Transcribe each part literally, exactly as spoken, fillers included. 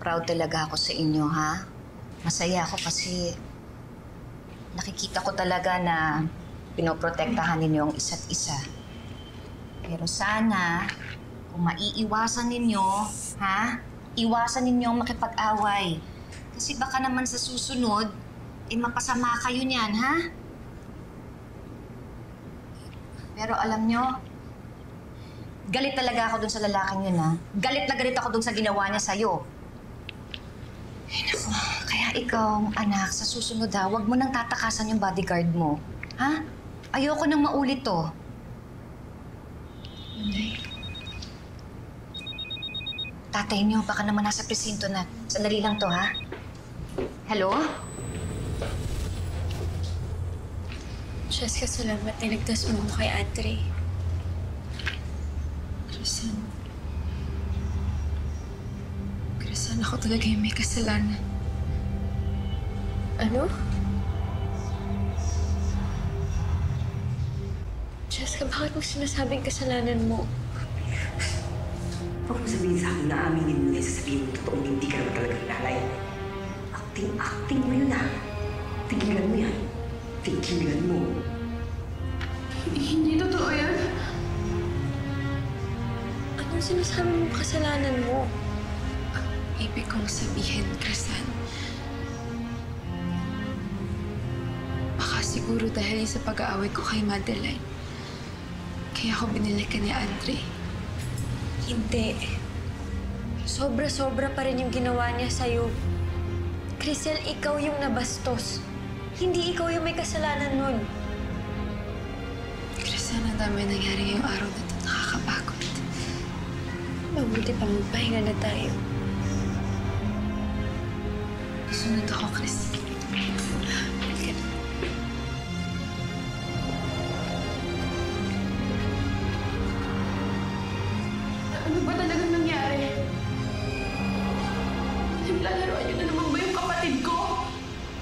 Proud talaga ako sa inyo, ha? Masaya ako kasi nakikita ko talaga na pinoprotektahan ninyo ang isa't isa. Pero sana, kung maiiwasan ninyo, ha? Iwasan ninyo ang makipag-away. Kasi baka naman sa susunod, eh mapasama kayo niyan, ha? Pero alam nyo, galit talaga ako dun sa lalaking yun, ha? Galit na galit ako dun sa ginawa niya sa'yo. Ay, naku. Kaya ikaw, anak, sa susunod ha, huwag mo nang tatakasan yung bodyguard mo. Ha? Ayoko nang maulit to. Nay. Tatay niyo, baka naman nasa presinto na. Sandali lang to, ha? Hello? Cheska, salamat. Niligtas mo ko kay Andre. Kristen. Sana ako talaga yung may kasalanan. Ano? Cheska, bakit mo sinasabing kasalanan mo? Huwag mo sabihin sa akin na aminin mo na yung sasabihin mo totoong hindi ka naman talagang lalay. Acting-acting mo yun, ha? Tigilan mo yan. Tigilan mo. Hindi totoo yan. Anong sinasabi mo kasalanan mo? Ibig kong sabihin, Kristen, baka siguro dahil sa pag-aaway ko kay Madeline, kaya ako binilikan ni Andre. Hindi. Sobra-sobra pa rin yung ginawa niya sa'yo. Kristen, ikaw yung nabastos. Hindi ikaw yung may kasalanan nun. Kristen, ang dami nangyari ngayong araw na ito. Nakakapagod. Mabuti pa magpahinga na tayo. Sunod ako, Chris. Halika na. Ano ba talagang nangyari? Nilalaroan niyo na naman ba yung kapatid ko?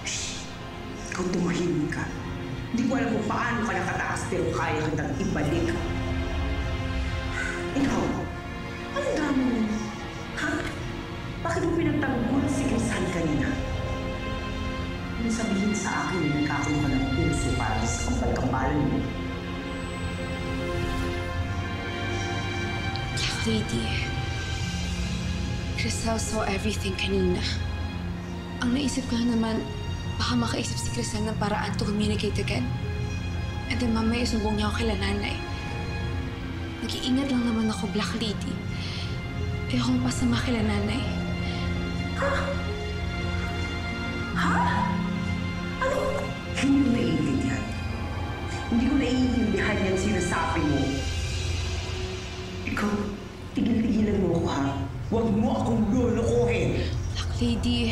Shhh! Ikaw tumahimik ka. Hindi ko alam kung paano ka nakataas pero kaya kitang ibalik. Ikaw, ano dami mo? Ha? Bakit mo pinagtanggol si Kristal kanina? Ano sabihin sa akin na nagkakaroon ka ng puso para sa kambal-kambalan mo? Black Lady, Kristal saw everything kanina. Ang naisip ko naman, baka makaisip si Kristal ng paraan to communicate again. And then mamaya isumbong niya ako kay nanay. Nag-iingat lang naman ako, Black Lady. Kaya akong pasama kay nanay. Ha? Ano? Hindi ko naiintindihan. Hindi ko naiintindihan yung sinasabi mo. Ikaw, tigil-tigilan mo ako, ha? Huwag mo akong lulukuhin! Black Lady,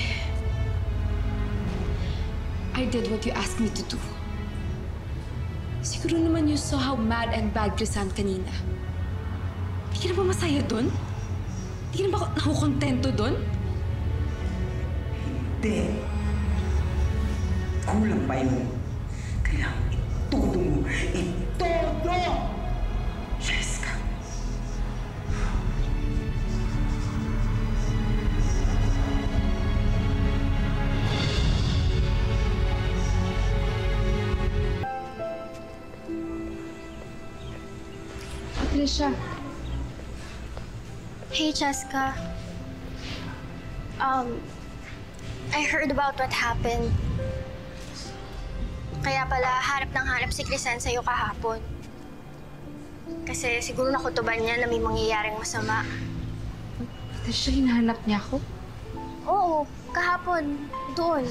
I did what you asked me to do. Siguro naman you saw how mad and bad Kristal kanina. Hindi ka na ba masaya doon? Hindi ka na ba nakukontento doon? Hindi. Kulang pa yun. Kailangan itudo mo. Itudo! Cheska. Patricia. Hey, Cheska. Um... I heard about what happened. Kaya pala, hanap ng hanap si Kristal sa'yo kahapon. Kasi siguro nakutuban niya na may mangyayaring masama. Pati siya, hinahanap niya ako? Oo, kahapon. Doon.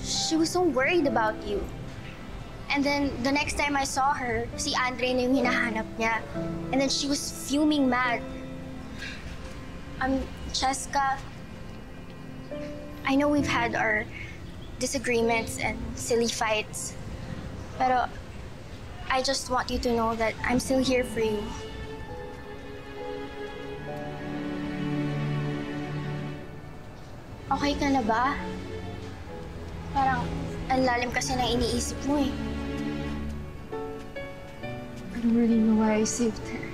She was so worried about you. And then, the next time I saw her, si Andre na yung hinahanap niya. And then she was fuming mad. Um, Cheska, I know we've had our disagreements and silly fights, pero I just want you to know that I'm still here for you. Okay ka na ba? Parang ang lalim kasi ng iniisip mo eh. I don't really know why I saved her.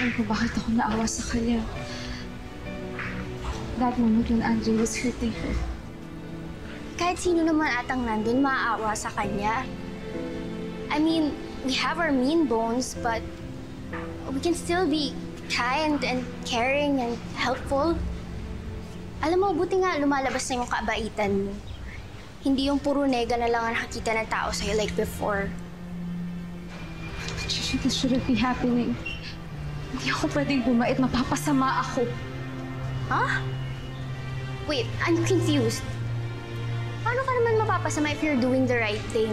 I alam kung bakit ako naawa sa kanya. Dahil mamut yun, Andre was hurting her. Kahit sino naman atang nandun, maaawa sa kanya. I mean, we have our mean bones, but we can still be kind and caring and helpful. Alam mo, buti nga lumalabas na yung kabaitan mo. Hindi yung puro nega na lang ang nakakita ng tao sa'yo like before. Patricia, this shouldn't be happening. Hindi ako pwedeng bumait. Mapapasama ako. Huh? Wait, I'm confused. Paano ka naman mapapasama if you're doing the right thing?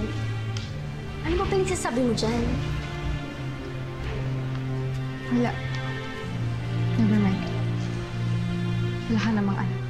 Ano ba pinagsasabi mo dyan? Wala. Never mind. Wala ka namang alam.